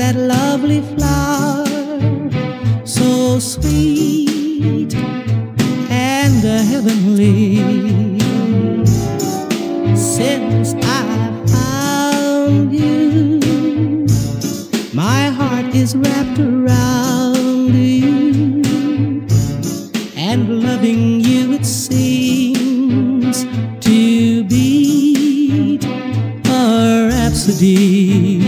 that lovely flower, so sweet and heavenly. Since I found you, my heart is wrapped around you, and loving you it seems to beat a rhapsody.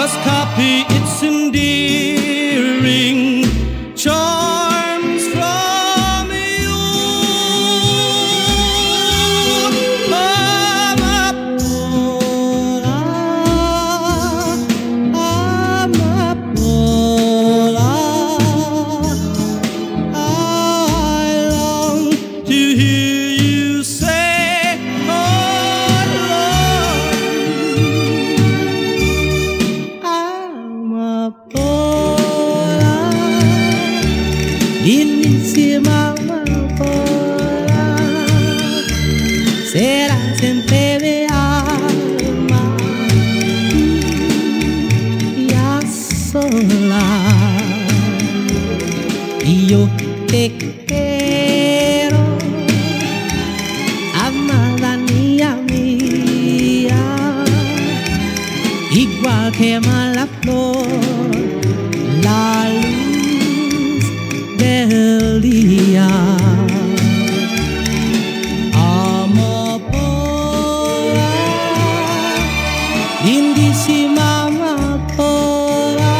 Must copy its endearing charms from you. Amapola, I long to hear you say, oh Lord. Lindísima amapola, será siempre mi alma, ya sola, y yo te quiero, amada niña mía, igual que la flor, la luz del día. Amapola, lindísima amapola,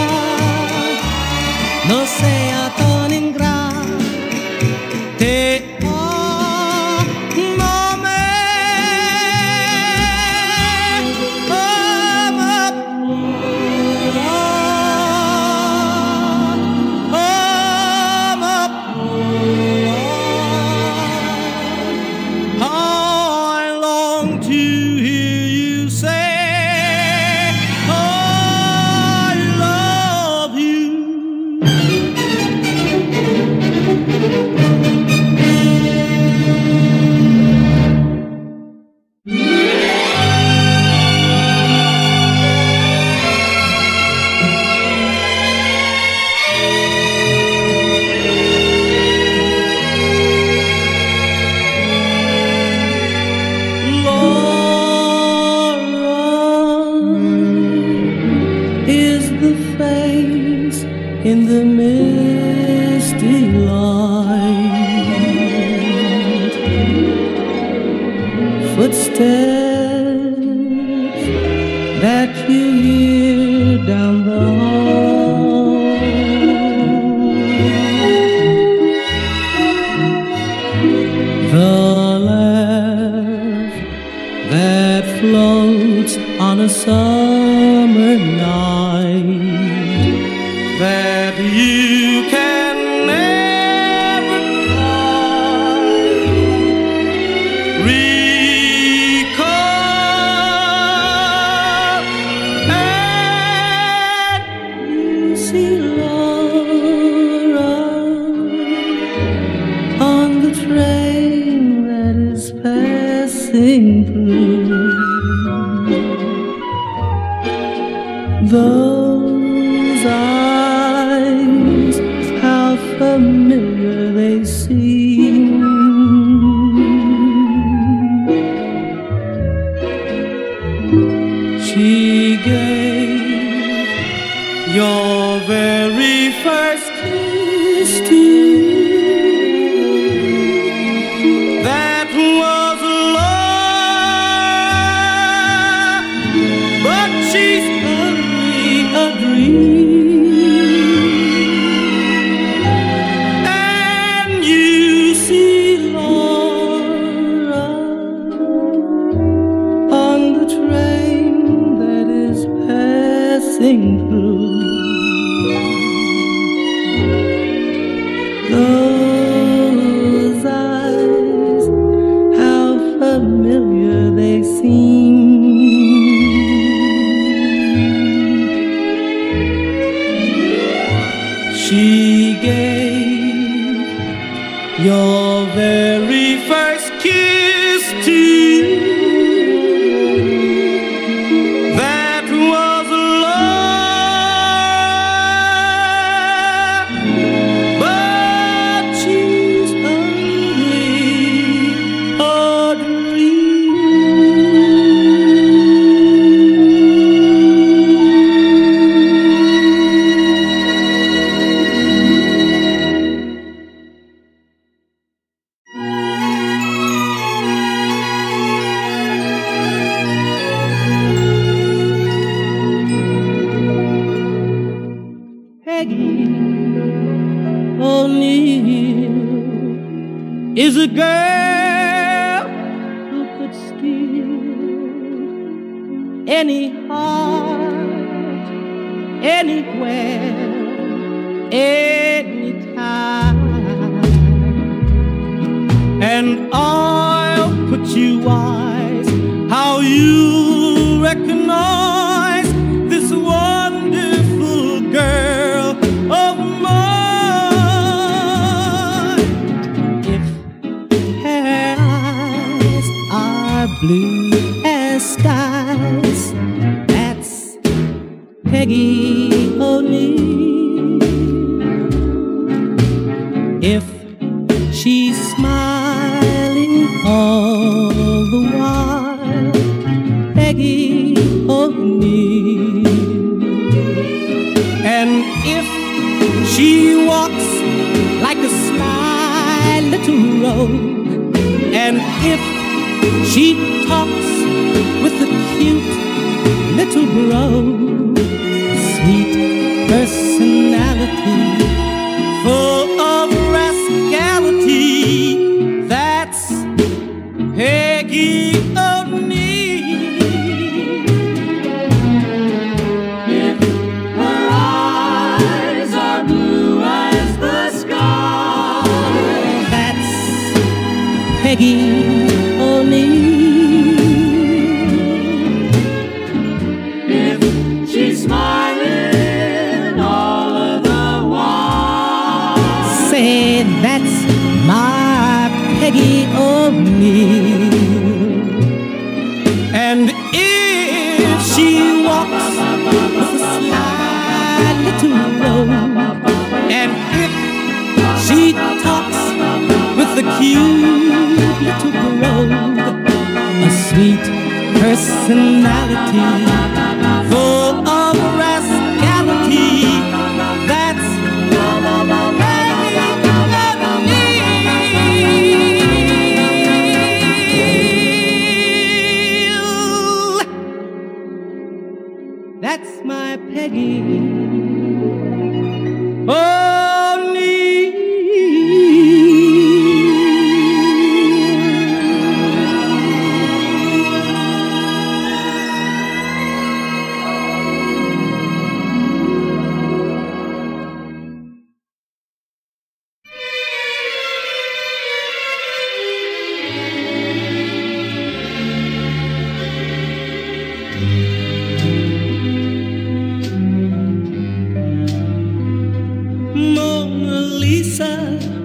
no sea tan ingrata, te in the misty light, footsteps that you hear down the hall, the laugh that floats on a summer night, that you can never recall. And you see Laura on the train that is passing through. Those are familiar, they seem. She gave your very first kiss to you. That was love, but she's only a dream. Those eyes, how familiar they seem. She we gave your very first kiss to you. That was love, but she's only a dream. Peggy O'Neill is a girl who could steal any heart, anywhere, anytime. And I'll put you wise how you recognize this wonderful girl of mine. If her eyes are blue as skies, that's Peggy O'Neill. If she's smiling all the while, Peggy O'Neill. And if she walks like a sly little rogue, and if she talks with a cute little brogue, sweet personality full of rascality, that's Peggy O'Neill. Peggy O'Neill. If she's smiling all of the while, say that's my Peggy O'Neill. And if she walks with a sly little rogue, and if she talks with a cute little brogue, a sweet personality full of rascality, that's Peggy O'Neill. That's my Peggy O'Neill.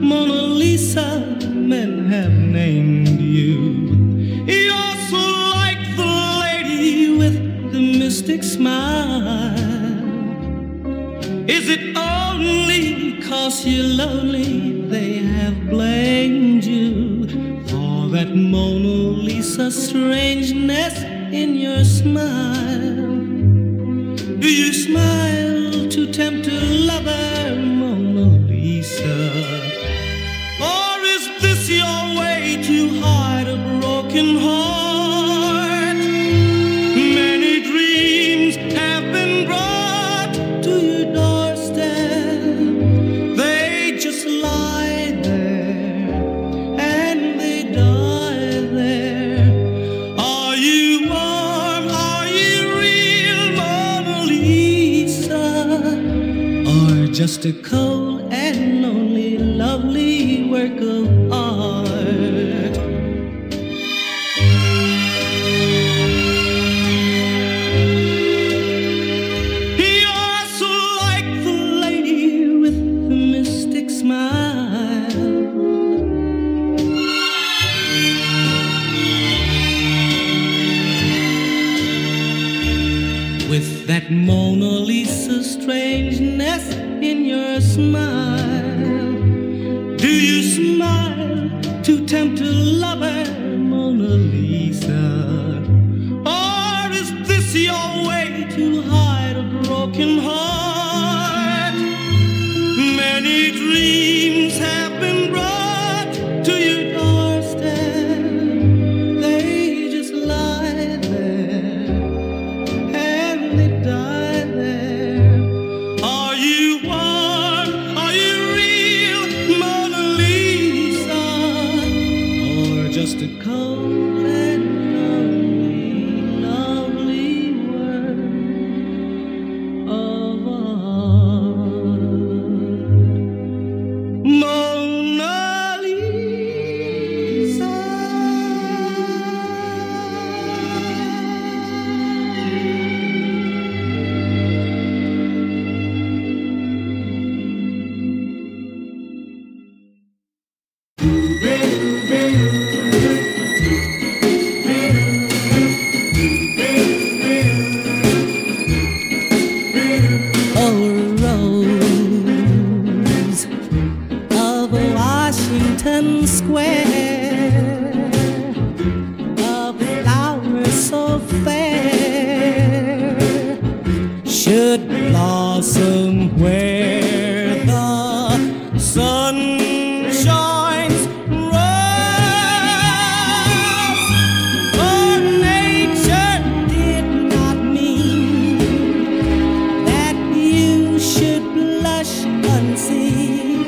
Mona Lisa, men have named you. You're so like the lady with the mystic smile. Is it only 'cause you're lonely they have blamed you for that Mona Lisa strangeness in your smile? Do you smile to tempt a lover, Mona Lisa? Or is this your way to hide a broken heart? Many dreams have been brought to your doorstep. They just lie there and they die there. Are you warm? Are you real, Mona Lisa? Or just a cold and lonely, lovely work of art? You're so like the lady with the Mona Lisa, strangeness in your smile. Do you smile to tempt a lover, Mona Lisa? Or is this your way to hide a broken heart? Many dreams have been brought to your doorstep. They just lie there and they die there. Are you warm? Are you real, Mona Lisa? Or just a cold and lonely, lovely word of art? Mona Lisa. Square, a flower so fair should blossom where the sun shines bright. For nature did not mean that you should blush unseen,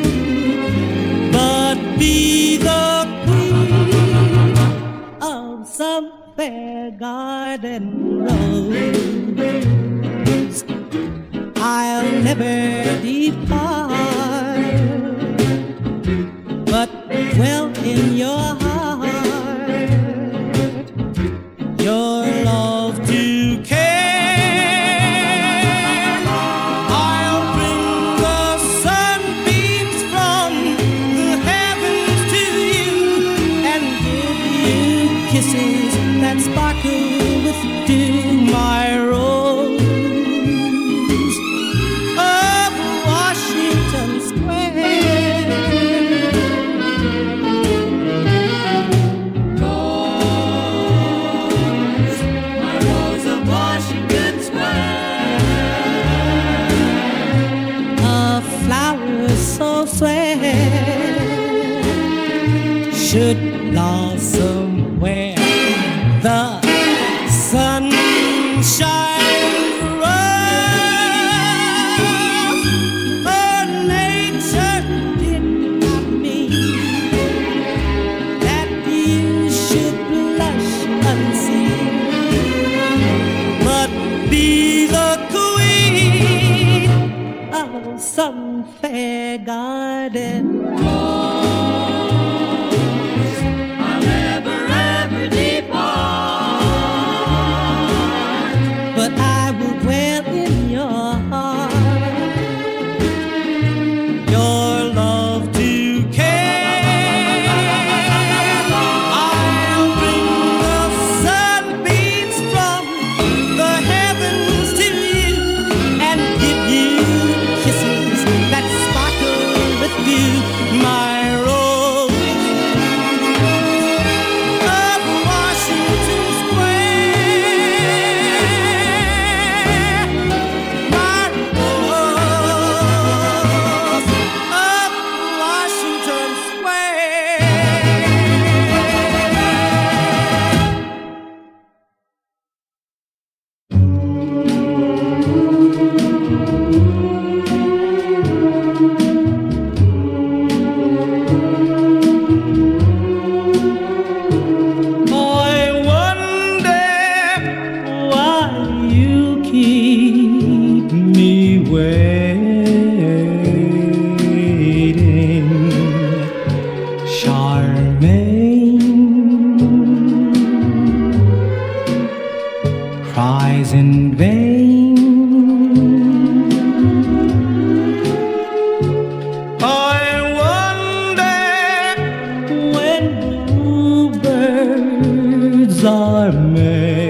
but be the some fair garden rose. I'll never depart, but dwell in your heart, your love to care. I'll bring the sunbeams from the heavens to you and give you kisses that sparkle with dew, my rose of Washington Square. Rose, my rose of Washington Square, a flower so fair should blossom where the sun shines bright. For nature did not mean that you should blush unseen, but be the queen of some fair garden rose. I'll never cries in vain. I wonder when new birds are made.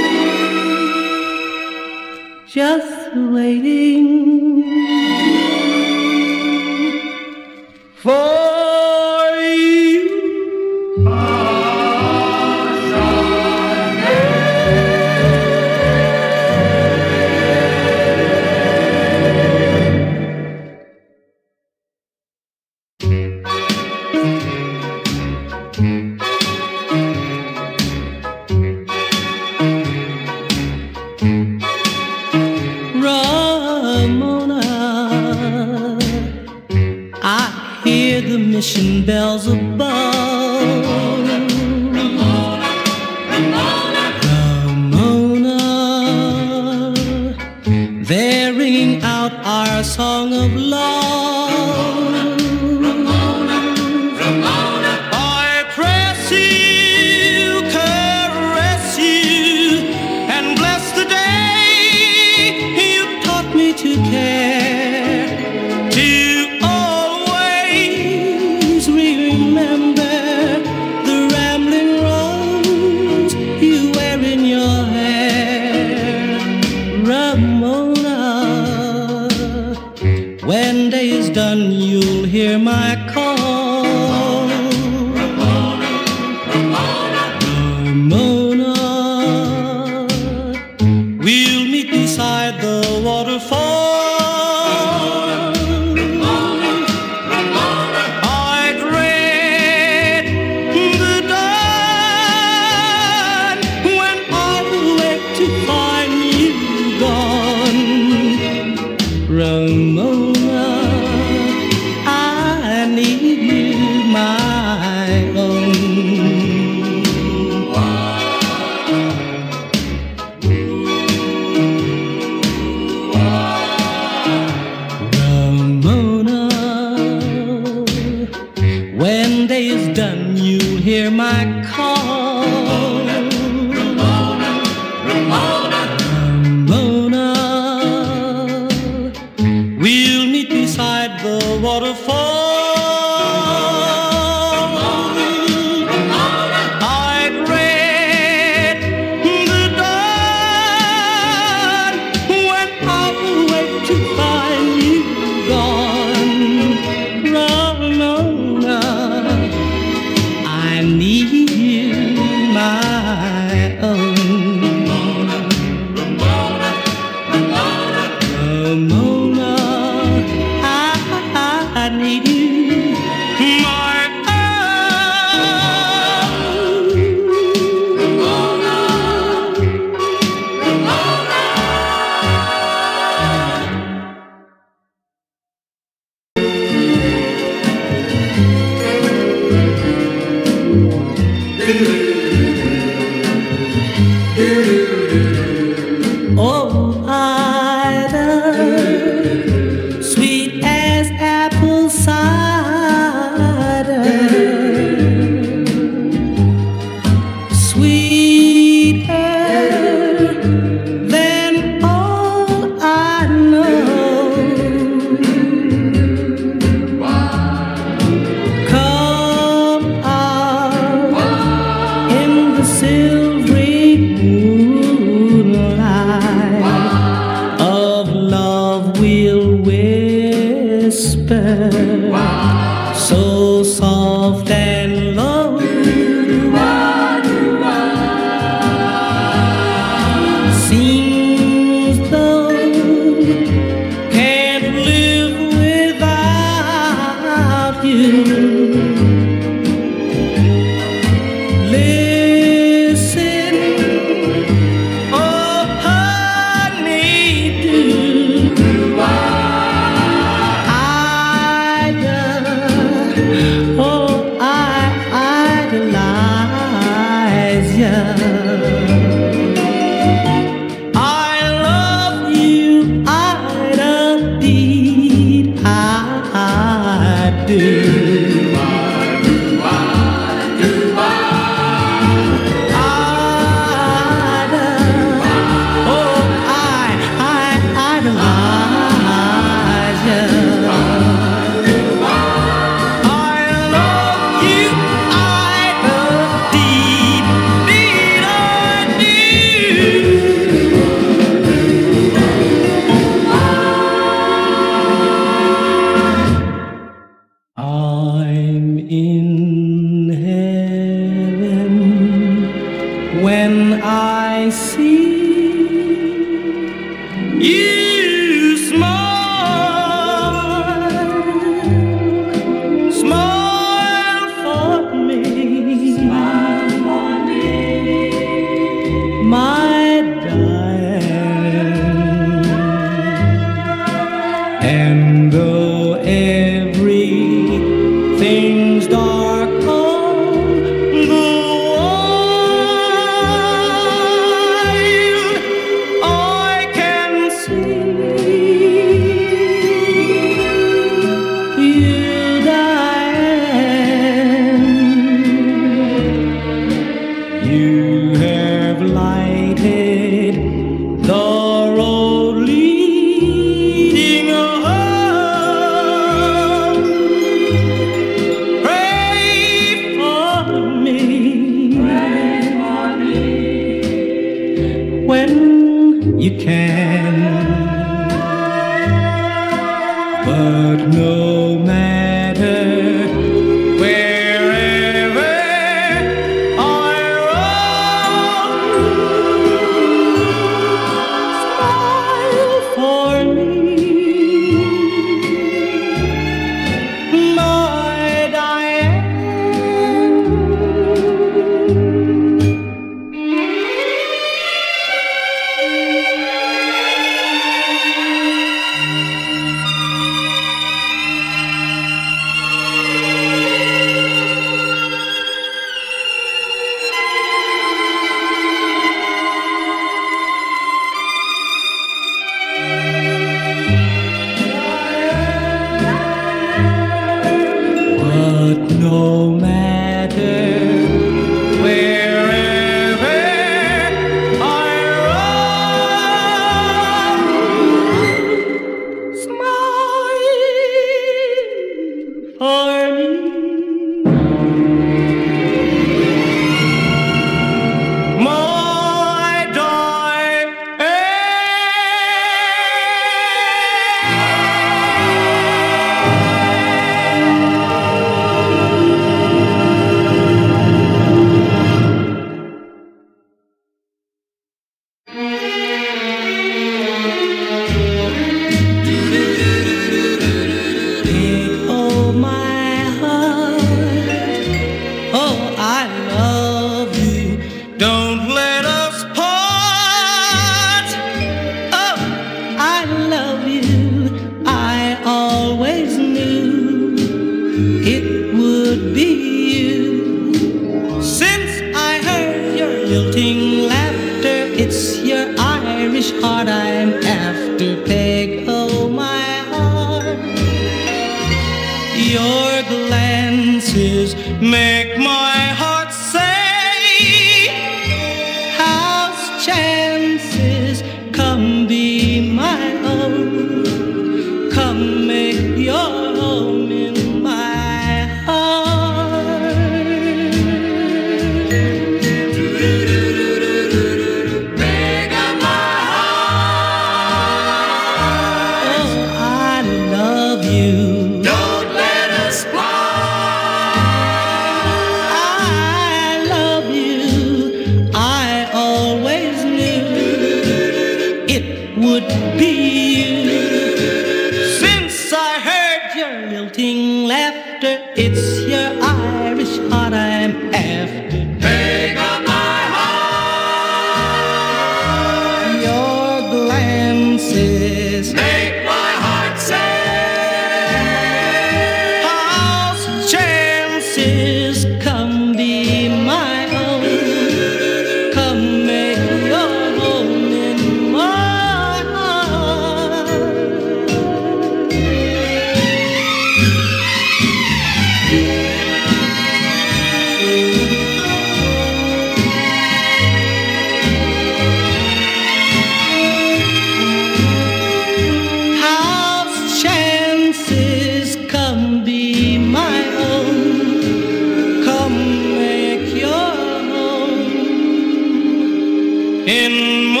in my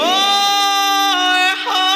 heart.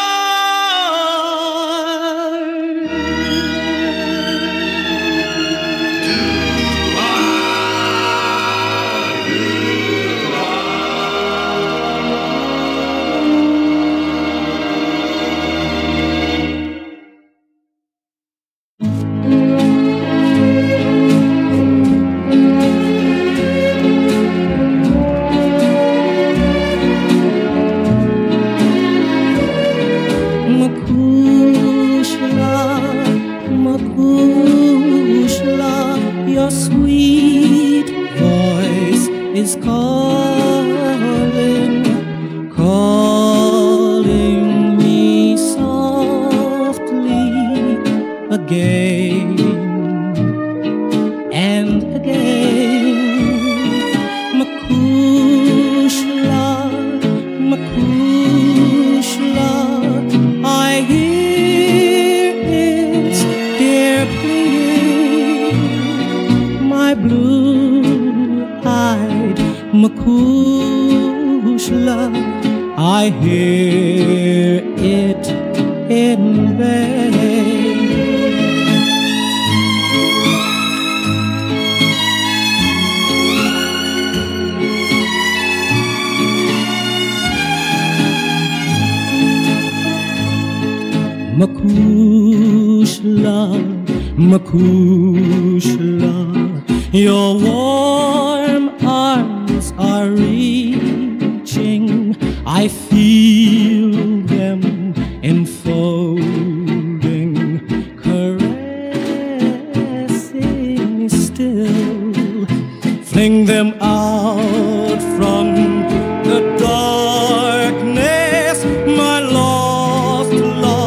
Mucushla, your warm arms are reaching. I feel them enfolding, caressing still. Fling them out from the darkness, my lost love.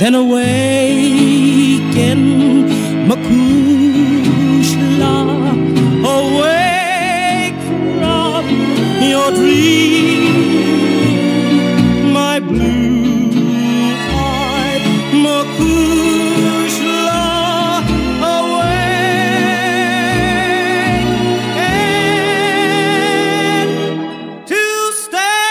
Then awaken, Mucushla, awake from your dream, my blue-eyed Mucushla, awake and to stay.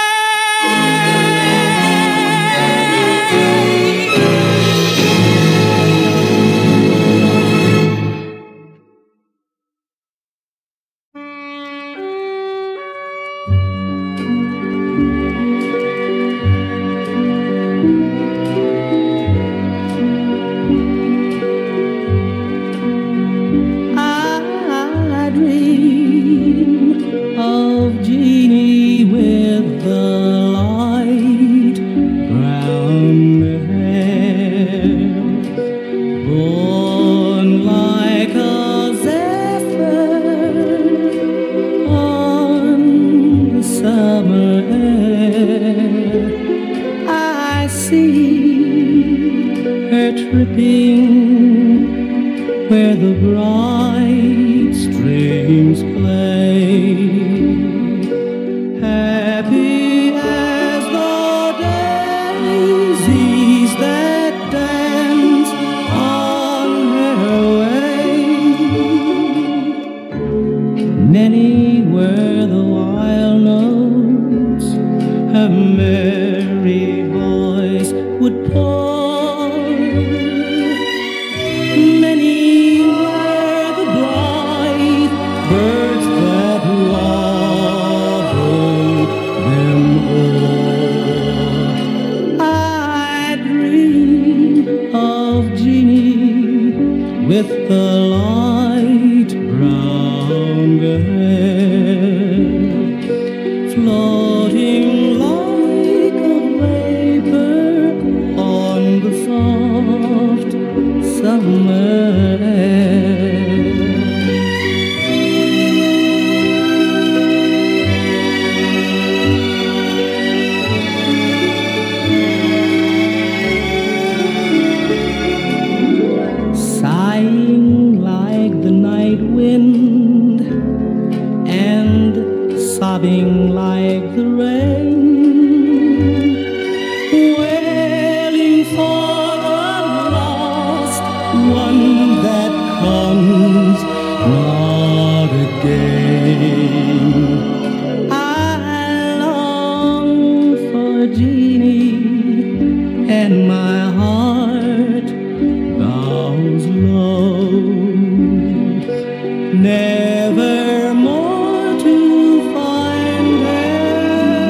With the light brown girl. wind and sobbing like the rain, wailing for the lost one that comes not again. I long for Jeannie and my heart bows low. Never more to find her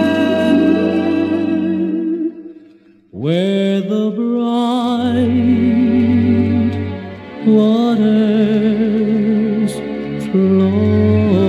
where the bright waters flow.